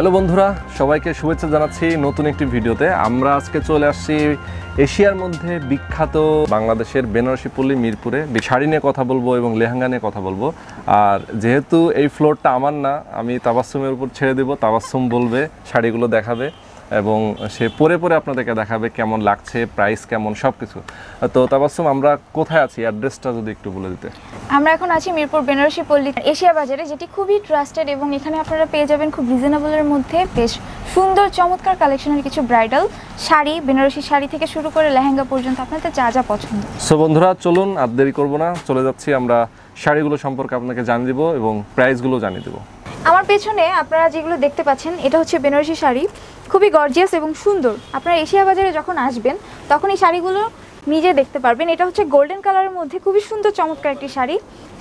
Hello बंधुरा सबाइके शुभेच्छा जानाচ্ছি नतून एक भिडियोते आमरा आज के चले आसছি एशियार मध्य विख्यात बांग्लादेशेर बेनारसी पल्ली मिरपुरे शाड़ी निये कथा बोलबो एबं लेहेंगा निये कथा बोलबो और जेहेतु ये फ्लोरटा आमार ना आमी ताबास्सुमेर उपर छेड़े देब ताबास्सुम बोलबे शाड़ीगुलो देखाबे এবং সে পরে পরে আপনাদেরকে দেখাবে কেমন লাগছে প্রাইস কেমন সবকিছু। তো তাবাসসুম আমরা কোথায় আছি অ্যাড্রেসটা যদি একটু বলে দিতে। আমরা এখন আছি মিরপুর বেনারসি পল্লী এশিয়া বাজারে, যেটি খুবই ট্রাস্টেড এবং এখানে আপনারা পেয়ে যাবেন খুব রিজনেবলের মধ্যে বেশ সুন্দর চমৎকার কালেকশনের কিছু ব্রাইডাল শাড়ি, বেনারসি শাড়ি থেকে শুরু করে লেহেঙ্গা পর্যন্ত আপনাদের যা যা পছন্দ। সো বন্ধুরা চলুন আর দেরি করব না, চলে যাচ্ছি আমরা শাড়িগুলো সম্পর্কে আপনাকে জানিয়ে দেব এবং প্রাইসগুলো জানিয়ে দেব। আমার পেছনে আপনারা যেগুলো দেখতে পাচ্ছেন এটা হচ্ছে বেনারসি শাড়ি, খুবই গর্জিয়াস এবং সুন্দর। আপনারা এশিয়া বাজারে যখন আসবেন তখন এই শাড়িগুলো নিজে দেখতে পারবেন। এটা হচ্ছে গোল্ডেন কালারের মধ্যে খুবই সুন্দর চমৎকার একটি শাড়ি,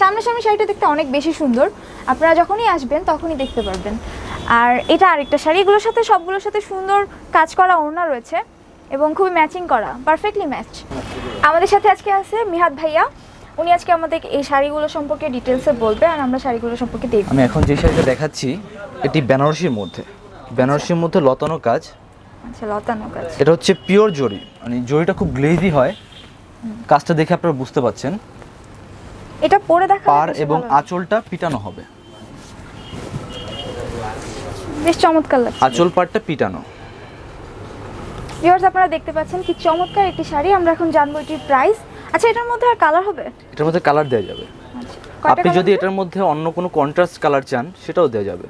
সামনাসামনি শাড়িটা দেখতে অনেক বেশি সুন্দর, আপনারা যখনই আসবেন তখনই দেখতে পারবেন। আর এটা আরেকটা শাড়ি, এগুলোর সাথে সবগুলোর সাথে সুন্দর কাজ করা ওড়না রয়েছে এবং খুবই ম্যাচিং করা, পারফেক্টলি ম্যাচ। আমাদের সাথে আজকে আছে মিহাদ ভাইয়া, উনি আজকে আমাদেরকে এই শাড়িগুলো সম্পর্কে ডিটেলসে বলবে আর আমরা শাড়িগুলো সম্পর্কে দেখব। আমি এখন যে শাড়িটা দেখাচ্ছি এটি বেনারসির মধ্যে, বেনারসির মধ্যে লতানো কাজ। আচ্ছা লতানো কাজ, এটা হচ্ছে পিওর জরি, মানে জরিটা খুব গ্লেজি হয়, কাজটা দেখে আপনারা বুঝতে পাচ্ছেন। এটা পরে দেখা পার এবং আঁচলটা পিটানো হবে, বেশ চমৎকার লাগছে আঁচল পারটা পিটানো। ভিউয়ার্স আপনারা দেখতে পাচ্ছেন কি চমৎকার একটি শাড়ি। আমরা এখন জানবো এটির প্রাইস। আচ্ছা এটার মধ্যে আর কালার হবে, এটার মধ্যে কালার দেয়া যাবে, আপনি যদি এটার মধ্যে অন্য কোনো কন্ট্রাস্ট কালার চান সেটাও দেয়া যাবে।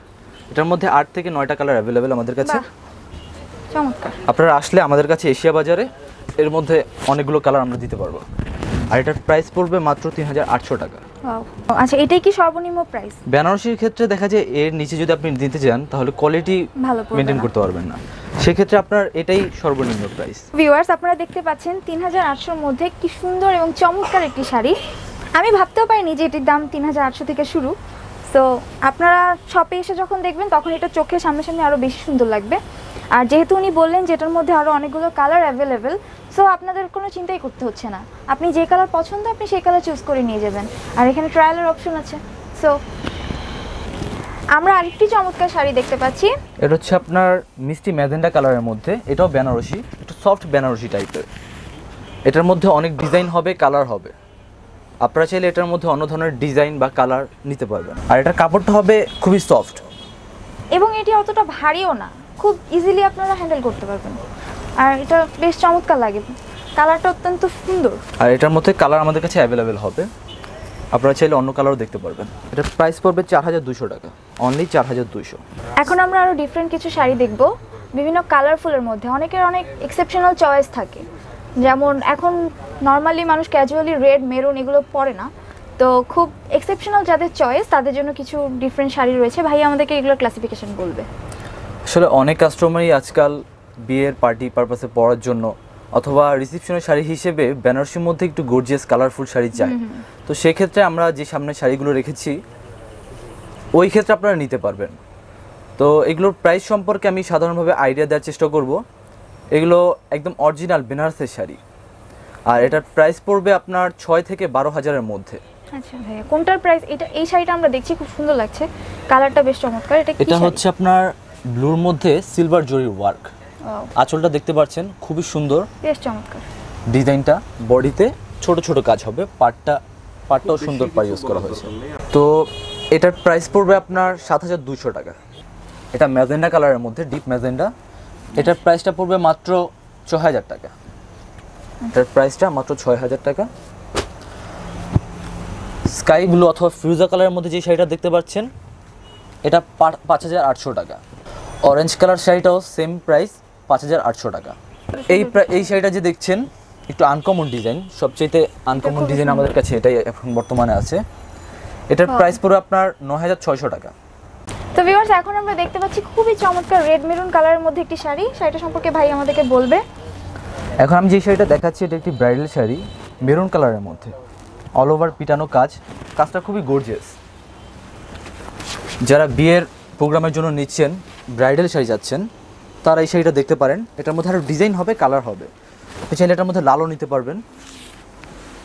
এটার মধ্যে ৮ থেকে ৯টা কালার अवेलेबल আমাদের কাছে, চমৎকার। আপনারা আসলে আমাদের কাছে এশিয়া বাজারে এর মধ্যে অনেকগুলো কালার আমরা দিতে পারবো। আর এটার প্রাইস পড়বে মাত্র ৩৮০০ টাকা। আচ্ছা এটাই কি সর্বনিম্ন প্রাইস? বেনারসির ক্ষেত্রে দেখা যায় এর নিচে যদি আপনি দিতে চান তাহলে কোয়ালিটি মেইনটেইন করতে পারবেন না, সেই ক্ষেত্রে আপনার এটাই সর্বনিম্ন প্রাইস। ভিউয়ার্স আপনারা দেখতে পাচ্ছেন ৩৮০০ এর মধ্যে কি সুন্দর এবং চমৎকার একটি শাড়ি। আমি ভাবতেও পারিনি যে এটির দাম ৩৮০০ থেকে শুরু। তো আপনারা শপে এসে যখন দেখবেন তখন এটা চোখের সামনাসামনি আরও বেশি সুন্দর লাগবে। আর যেহেতু উনি বললেন যেটার মধ্যে আরও অনেকগুলো কালার অ্যাভেলেবেল, সো আপনাদের কোনো চিন্তাই করতে হচ্ছে না, আপনি যে কালার পছন্দ আপনি সেই কালার চুজ করে নিয়ে যাবেন। আর এখানে ট্রায়ালের অপশন আছে। সো আমরা আরেকটি চমৎকার শাড়ি দেখতে পাচ্ছি, এটা হচ্ছে আপনার মিষ্টি ম্যাজেন্ডা কালারের মধ্যে, এটাও বেনারসি, একটু সফট বেনারসি টাইপের। এটার মধ্যে অনেক ডিজাইন হবে, কালার হবে, আপনারা চাইলে এটার মধ্যে অন্য ধরনের ডিজাইন বা কালার নিতে পারবেন। আর এটার কাপড়টা হবে খুবই সফট এবং এটি অতটা ভারীও না, খুব ইজিলি আপনারা হ্যান্ডেল করতে পারবেন। আর এটা বেশ চমৎকার লাগে, কালারটা অত্যন্ত সুন্দর। আর এটার মধ্যে কালার আমাদের কাছে অ্যাভেলেবেল হবে, আপনারা চাইলে অন্য কালারও দেখতে পারবেন। এটার প্রাইস পড়বে ৪২০০ টাকা, অনলি ৪২০০। এখন আমরা আরও ডিফারেন্ট কিছু শাড়ি দেখব বিভিন্ন কালারফুলের মধ্যে। অনেকের অনেক এক্সেপশনাল চয়েস থাকে, যেমন এখন নর্মালি মানুষ ক্যাজুয়ালি রেড মেরুন এগুলো পরে না, তো খুব এক্সেপশনাল যাদের চয়েস তাদের জন্য কিছু ডিফারেন্ট শাড়ি রয়েছে। ভাই আমাদেরকে এগুলোর ক্লাসিফিকেশন বলবে। আসলে অনেক কাস্টমারই আজকাল বিয়ের পার্টি পারপাসে পরার জন্য অথবা রিসেপশনের শাড়ি হিসেবে বেনারসির মধ্যে একটু গর্জিয়াস কালারফুল শাড়ি চায়, তো সেক্ষেত্রে আমরা যে সামনে শাড়িগুলো রেখেছি ওই ক্ষেত্রে আপনারা নিতে পারবেন। তো এগুলোর প্রাইস সম্পর্কে আমি সাধারণভাবে আইডিয়া দেওয়ার চেষ্টা করব। এগুলো একদম অরিজিনাল বেনারসের শাড়ি, আর এটার প্রাইস পড়বে আপনার ৬ থেকে ১২ হাজারের মধ্যে। আচ্ছা ভাইয়া কোনটার প্রাইস? এটা এই শাড়িটা আমরা দেখছি, খুব সুন্দর লাগছে, কালারটা বেশ চমৎকার। এটা কি? এটা হচ্ছে আপনার ব্লুর মধ্যে সিলভার জরি ওয়ার্ক, আঁচলটা দেখতে পাচ্ছেন খুবই সুন্দর, বেশ চমৎকার ডিজাইনটা। বডিতে ছোট ছোট কাজ হবে, পাটটাও সুন্দর পার ইউজ করা হয়েছে। তো এটার প্রাইস পড়বে আপনার ৭২০০ টাকা। এটা ম্যাজেন্ডা কালারের মধ্যে, ডিপ ম্যাজেন্ডা, এটার প্রাইসটা পড়বে মাত্র ৬০০০ টাকা। এটার প্রাইসটা মাত্র ৬০০০ টাকা। স্কাই ব্লু অথবা ফিউজা কালারের মধ্যে যে শাড়িটা দেখতে পাচ্ছেন এটা ৫৮০০ টাকা। অরেঞ্জ কালার শাড়িটাও সেম প্রাইস, ৫৮০০ টাকা। এই শাড়িটা যে দেখছেন একটু আনকমন ডিজাইন, সবচেয়ে আনকমন ডিজাইন আমাদের কাছে এটাই এখন বর্তমানে আছে। এটার প্রাইস পড়বে আপনার ৯৬০০ টাকা। তো ভিউয়ার্স এখন আমরা দেখতে পাচ্ছি খুবই চমৎকার রেড মেরুন কালারের মধ্যে একটি শাড়ি, শাড়িটা সম্পর্কে ভাই আমাদেরকে বলবে। এখন আমি যে শাড়িটা দেখাচ্ছি এটা একটি ব্রাইডাল শাড়ি, মেরুন কালারের মধ্যে, অল ওভার পিটানো কাজ, কাজটা খুবই গর্জিয়াস। যারা বিয়ের প্রোগ্রামের জন্য নিচ্ছেন, ব্রাইডাল শাড়ি যাচ্ছেন, তারা এই শাড়িটা দেখতে পারেন। এটার মধ্যে আরও ডিজাইন হবে, কালার হবে, চাইলে এটার মধ্যে লালও নিতে পারবেন।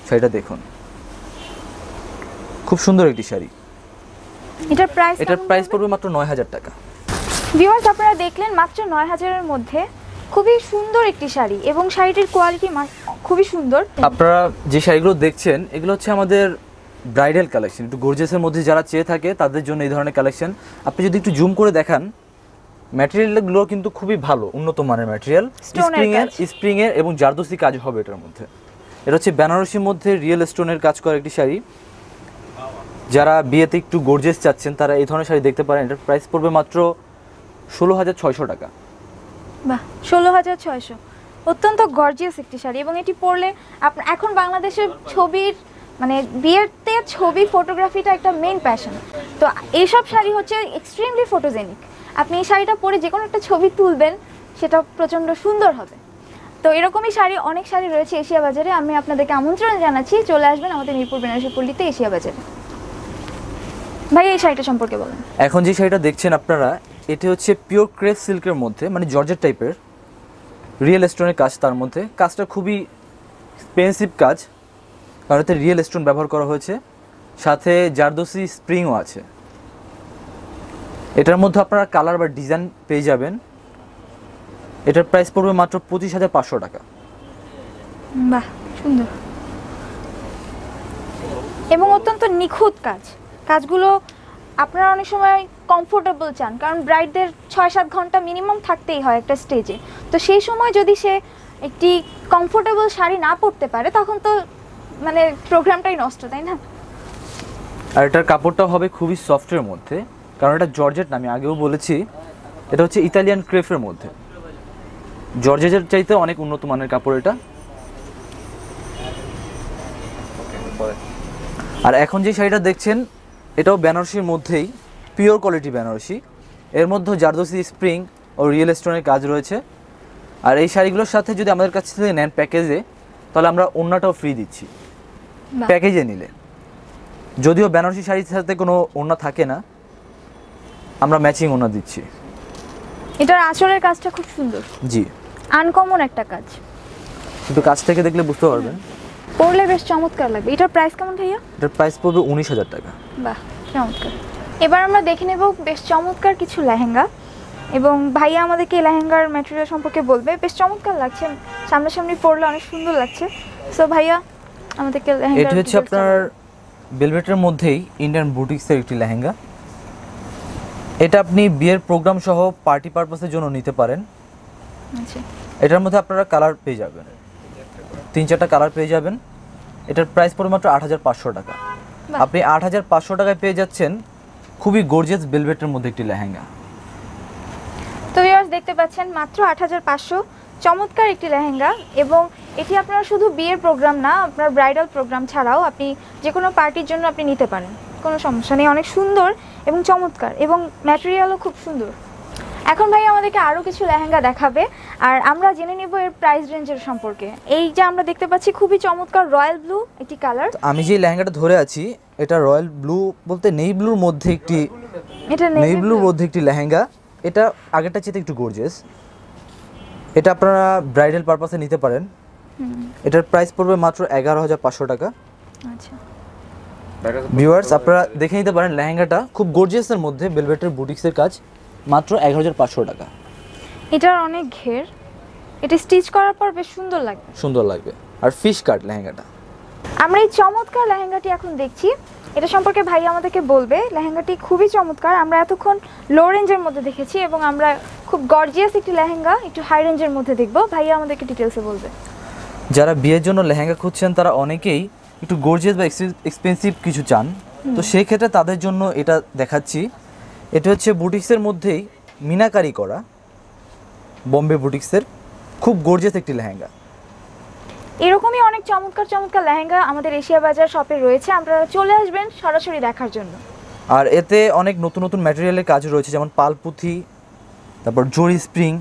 শাড়িটা দেখুন, খুব সুন্দর একটি শাড়ি। এটার প্রাইস পড়বে মাত্র ৯০০০ টাকা। ভিউয়ার্স আপনারা দেখলেন মাত্র ৯০০০ এর মধ্যে খুবই সুন্দর একটি শাড়ি এবং শাড়িটির কোয়ালিটি খুবই সুন্দর। আপনারা যে শাড়িগুলো দেখছেন এগুলো হচ্ছে আমাদের ব্রাইডাল কালেকশন, একটু গর্জিয়াসের মধ্যে যারা চেয়ে থাকে তাদের জন্য এই ধরনের কালেকশন। আপনি যদি একটু জুম করে দেখান ম্যাটেরিয়ালগুলো কিন্তু খুবই ভালো, উন্নত মানের ম্যাটেরিয়াল, স্প্রিং এর এবং জারদোসি কাজ হবে এটার মধ্যে। এটা হচ্ছে বেনারসির মধ্যে রিয়েল স্টোনের কাজ করা একটি শাড়ি। যারা বিয়েতে একটু গর্জিয়াস চাচ্ছেন তারা এই ধরনের শাড়ি দেখতে পারেন। এটার প্রাইস পড়বে মাত্র ১৬৬০০ টাকা। বাহ, ১৬৬০০ অত্যন্ত গর্জিয়াস একটি শাড়ি এবং এটি পরলে এখন বাংলাদেশের ছবির মানে বিয়েতে ছবি ফটোগ্রাফিটা একটা মেইন প্যাশন, তো এইসব শাড়ি হচ্ছে এক্সট্রিমলি ফটোজেনিক। আপনি এই শাড়িটা পরে যে কোনো একটা ছবি তুলবেন সেটা প্রচণ্ড সুন্দর হবে। তো এরকমই শাড়ি অনেক শাড়ি রয়েছে এশিয়া বাজারে। আমি আপনাদেরকে আমন্ত্রণ জানাচ্ছি, চলে আসবেন আমাদের মিরপুর বেনারসি পল্লিতে এশিয়া বাজারে। ভাই এই শাড়িটা সম্পর্কে বলেন। এখন যে শাড়িটা দেখছেন আপনারা এটা হচ্ছে পিওর ক্রেপ সিল্কের মধ্যে, মানে জর্জেট টাইপের রিয়েল স্টোনের কাজ, তার মধ্যে কাজটা খুবই এক্সপেন্সিভ কাজ কারণ এতে রিয়েল স্টোন ব্যবহার করা হয়েছে, সাথে জারদোসি স্প্রিংও আছে। এটার মধ্যে আপনারা কালার বা ডিজাইন পেয়ে যাবেন। এটার প্রাইস পড়বে মাত্র ২৫৫০০ টাকা। বাহ সুন্দর এবং অত্যন্ত নিখুঁত কাজ। কাজগুলো আপনারা অনেক সময় কমফোর্টেবল চান কারণ ব্রাইডদের ৬-৭ ঘন্টা মিনিমাম থাকতেই হয় একটা স্টেজে, তো সেই সময় যদি সে একটি কমফোর্টেবল শাড়ি না পরতে পারে তখন তো মানে প্রোগ্রামটাই নষ্ট, তাই না? আর এটার কাপড়টাও হবে খুবই সফটের মধ্যে কারণ এটা জর্জেট, আমি আগেও বলেছি। এটা হচ্ছে ইতালিয়ান ক্রেপের মধ্যে, জর্জেটের চাইতে অনেক উন্নত মানের কাপড় এটা। আর এখন যে শাড়িটা দেখছেন এটাও বেনারসির মধ্যেই, পিওর কোয়ালিটি বেনারসি, এর মধ্যে জারদোসি স্প্রিং ও রিয়েল স্টোনের কাজ রয়েছে। আর এই শাড়িগুলোর সাথে যদি আমাদের কাছ থেকে নেন প্যাকেজে তাহলে আমরা ওড়নাটাও ফ্রি দিচ্ছি প্যাকেজে নিলে, যদিও বেনারসি শাড়ির সাথে কোনো ওড়না থাকে না, আমরা ম্যাচিং ওড়না দিচ্ছি। এটার আঁচলের কাজটা খুব সুন্দর, জি আনকমন একটা কাজ, একটু কাছ থেকে দেখলে বুঝতে পারবেন, পরলে বেশ চমৎকার লাগবে। এটার প্রাইস কেমন ভাইয়া? এটার প্রাইস পড়বে ১৯০০০ টাকা। বাহ চমৎকার। এবার আমরা দেখে নেব বেশ চমৎকার কিছু লেহেঙ্গা এবং ভাইয়া আমাদেরকে এই লেহেঙ্গার ম্যাটেরিয়াল সম্পর্কে বলবে। বেশ চমৎকার লাগছে, সামনাসামনি পরলে অনেক সুন্দর লাগছে। সো ভাইয়া আমাদেরকে লেহেঙ্গা, এটা হচ্ছে আপনার ভেলভেটের মধ্যেই ইন্ডিয়ান বুটিক্সের একটি লেহেঙ্গা। এটা আপনি বিয়ের প্রোগ্রাম সহ পার্টি পারপাসের জন্য নিতে পারেন। আচ্ছা, এটার মধ্যে আপনারা কালার পেয়ে যাবেন, ৩-৪টা কালার পেয়ে যাবেন। এটার প্রাইস পড়বে মাত্র ৮৫০০ টাকা। আপনি ৮৫০০ টাকায় পেয়ে যাচ্ছেন খুবই গর্জিয়াস ভেলভেটের মধ্যে একটি লেহেঙ্গা। তো ভিউয়ার্স দেখতে পাচ্ছেন মাত্র ৮৫০০ চমৎকার একটি লেহেঙ্গা এবং এটি আপনারা শুধু বিয়ের প্রোগ্রাম না, আপনার ব্রাইডাল প্রোগ্রাম ছাড়াও আপনি যে কোনো পার্টির জন্য আপনি নিতে পারেন, কোনো সমস্যা নেই। অনেক সুন্দর এবং চমৎকার এবং ম্যাটেরিয়ালও খুব সুন্দর। এখন ভাই আমাদেরকে আরও কিছু লেহেঙ্গা দেখাবে আর আমরা জেনে নেব এর প্রাইস রেঞ্জের সম্পর্কে। এই যে আমরা দেখতে পাচ্ছি খুবই চমৎকার রয়্যাল ব্লু একটি কালার। আমি যে লেহেঙ্গাটা ধরে আছি এটা রয়্যাল ব্লু বলতে নেভি ব্লুর মধ্যে একটি, এটা নেভি ব্লুর মধ্যে একটি লেহেঙ্গা। এটা আগেরটা চেয়ে একটু গর্জিয়াস, এটা আপনারা ব্রাইডাল পারপাসে নিতে পারেন। এটার প্রাইস পড়বে মাত্র ১১৫০০ টাকা। আচ্ছা ভিউয়ার্স আপনারা দেখে নিতে পারেন লেহেঙ্গাটা খুব গর্জিয়াসের মধ্যে, ভেলভেটের বুটিক্সের কাজ, মাত্র ১১৫০০ টাকা। এটার অনেক ঘের, এটা স্টিচ করার পর বেশ সুন্দর লাগবে, সুন্দর লাগবে। আর ফিশ কাট লেহেঙ্গাটা, আমরা এই চমৎকার লেহেঙ্গাটি এখন দেখছি, এটা সম্পর্কে ভাই আমাদেরকে বলবে। লেহেঙ্গাটি খুবই চমৎকার, আমরা এতক্ষণ লো রেঞ্জের মধ্যে দেখেছি এবং আমরা খুব গর্জিয়াস একটি লেহেঙ্গা একটু হাই রেঞ্জের মধ্যে দেখব। ভাই আমাদেরকে ডিটেলসে বলবে। যারা বিয়ের জন্য লেহেঙ্গা খুঁজছেন তারা অনেকেই একটু গর্জিয়াস বা এক্সপেন্সিভ কিছু চান, তো সেই ক্ষেত্রে তাদের জন্য এটা দেখাচ্ছি। এটা হচ্ছে বুটিক্সের মধ্যেই মিনাকারি করা, বম্বে বুটিক্সের, খুব গর্জিয়াস একটি লেহেঙ্গা। এরকমই অনেক চমৎকার চমৎকার লেহেঙ্গা আমাদের এশিয়া বাজার শপে রয়েছে, আপনারা চলে আসবেন সরাসরি দেখার জন্য। আর এতে অনেক নতুন নতুন ম্যাটেরিয়ালের কাজ রয়েছে, যেমন পালপুথি, তারপর জরি স্প্রিং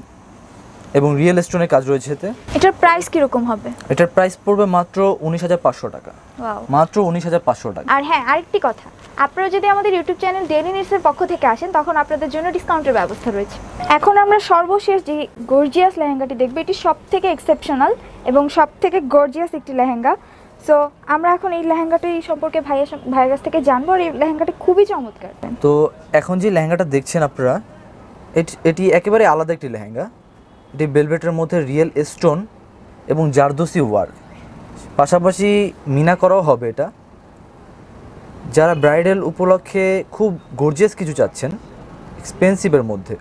এবং রিয়েল স্টোনের কাজ রয়েছে এতে। এটার প্রাইস কি রকম হবে? এটার প্রাইস পড়বে মাত্র ১৯৫০০ টাকা। ওয়াও, মাত্র ১৯৫০০ টাকা। আর হ্যাঁ আরেকটি কথা, আপনারা যদি আমাদের ইউটিউব চ্যানেল ডেইলি নিউজের পক্ষ থেকে আসেন তখন আপনাদের জন্য ডিসকাউন্টের ব্যবস্থা রয়েছে। এখন আমরা সর্বশেষ যে গর্জিয়াস লেহেঙ্গাটি দেখব, এটি সবথেকে এক্সেপশনাল এবং সবথেকে গর্জিয়াস একটি লেহেঙ্গা। সো আমরা এখন এই লেহেঙ্গাটি সম্পর্কে ভাইয়ের কাছ থেকে জানবো। আর এই লেহেঙ্গাটি খুবই চমৎকার। তো এখন যে লেহেঙ্গাটা দেখছেন আপনারা এটি একেবারে আলাদা একটি লেহেঙ্গা। এটি বেলভেটের মধ্যে রিয়েল স্টোন এবং জারদোসি ওয়ার্ক পাশাপাশি মিনা করাও হবে। এটা যারা ব্রাইডাল উপলক্ষে খুব গর্জিয়াস কিছু চাচ্ছেন এক্সপেন্সিভের মধ্যে,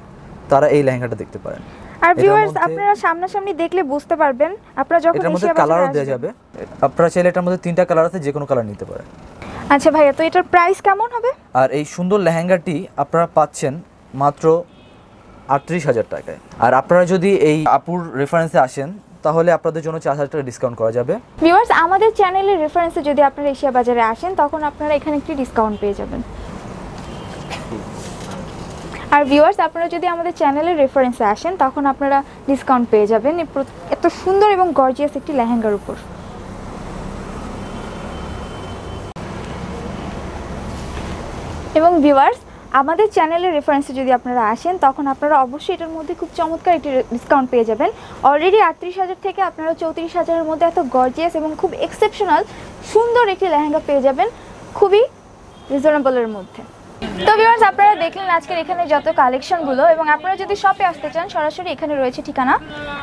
তারা এই লেহেঙ্গাটা দেখতে পারেন। আর ভিউয়ার্স আপনারা সামনাসামনি দেখলে বুঝতে পারবেন। আপনারা যখন এর মধ্যে কালারও দেয়া যাবে, আপনারা চাইলে এটার মধ্যে তিনটা কালার আছে, যে কোনো কালার নিতে পারেন। আচ্ছা ভাইয়া, তো এটার প্রাইস কেমন হবে? আর এই সুন্দর লেহেঙ্গাটি আপনারা পাচ্ছেন মাত্র ৩৮,০০০ টাকায়। আর আপনারা যদি এই আপুর রেফারেন্সে আসেন তাহলে আপনাদের জন্য ৪,০০০ টাকা ডিসকাউন্ট করা যাবে। ভিউয়ার্স আমাদের চ্যানেলের রেফারেন্সে যদি আপনারা এশিয়া বাজারে আসেন তখন আপনারা এখানে একটি ডিসকাউন্ট পেয়ে যাবেন। আর ভিউয়ার্স আপনারা যদি আমাদের চ্যানেলের রেফারেন্সে আসেন তখন আপনারা ডিসকাউন্ট পেয়ে যাবেন এত সুন্দর এবং গর্জিয়াস একটি লেহেঙ্গার উপর। এবং ভিউয়ার্স আমাদের চ্যানেলের রেফারেন্সে যদি আপনারা আসেন তখন আপনারা অবশ্যই এটার মধ্যে খুব চমৎকার একটি ডিসকাউন্ট পেয়ে যাবেন। অলরেডি ৩৮,০০০ থেকে আপনারা ৩৪,০০০-এর মধ্যে এত গর্জিয়াস এবং খুব এক্সেপশনাল সুন্দর একটি লেহেঙ্গা পেয়ে যাবেন খুবই রিজনেবলের মধ্যে। তো ভিউয়ার্স আপনারা দেখলেন আজকের এখানে যত কালেকশনগুলো, এবং আপনারা যদি শপে আসতে চান সরাসরি এখানে রয়েছে ঠিকানা,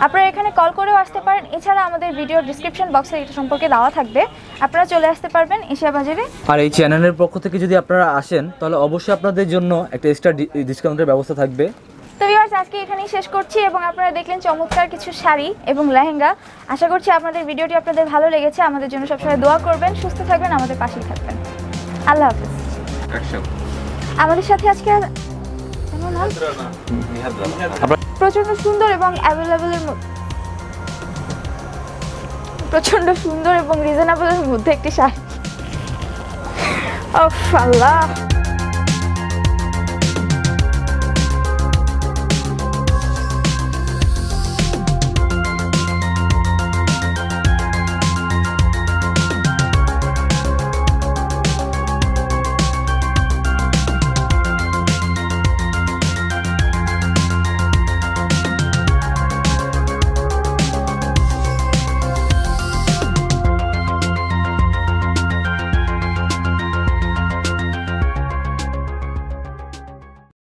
আপনারা এখানে কল করেও আসতে পারেন। এছাড়া আমাদের ভিডিও ডিসক্রিপশন বক্সে এটা সম্পর্কে দেওয়া থাকবে, আপনারা চলে আসতে পারবেন এশিয়া বাজারে। আর এই চ্যানেলের পক্ষ থেকে যদি আপনারা আসেন তাহলে অবশ্যই আপনাদের জন্য একটা এক্সট্রা ডিসকাউন্টের ব্যবস্থা থাকবে। তো ভিউয়ার্স আজকে এখানেই শেষ করছি, এবং আপনারা দেখলেন চমৎকার কিছু শাড়ি এবং লেহেঙ্গা। আশা করছি আপনাদের ভিডিওটি আপনাদের ভালো লেগেছে। আমাদের জন্য সবসময় দোয়া করবেন, সুস্থ থাকবেন, আমাদের পাশেই থাকবেন। আল্লাহ হাফেজ। আমাদের সাথে আজকে প্রচন্ড সুন্দর এবং রিজনেবলের মধ্যে একটি শাড়ি।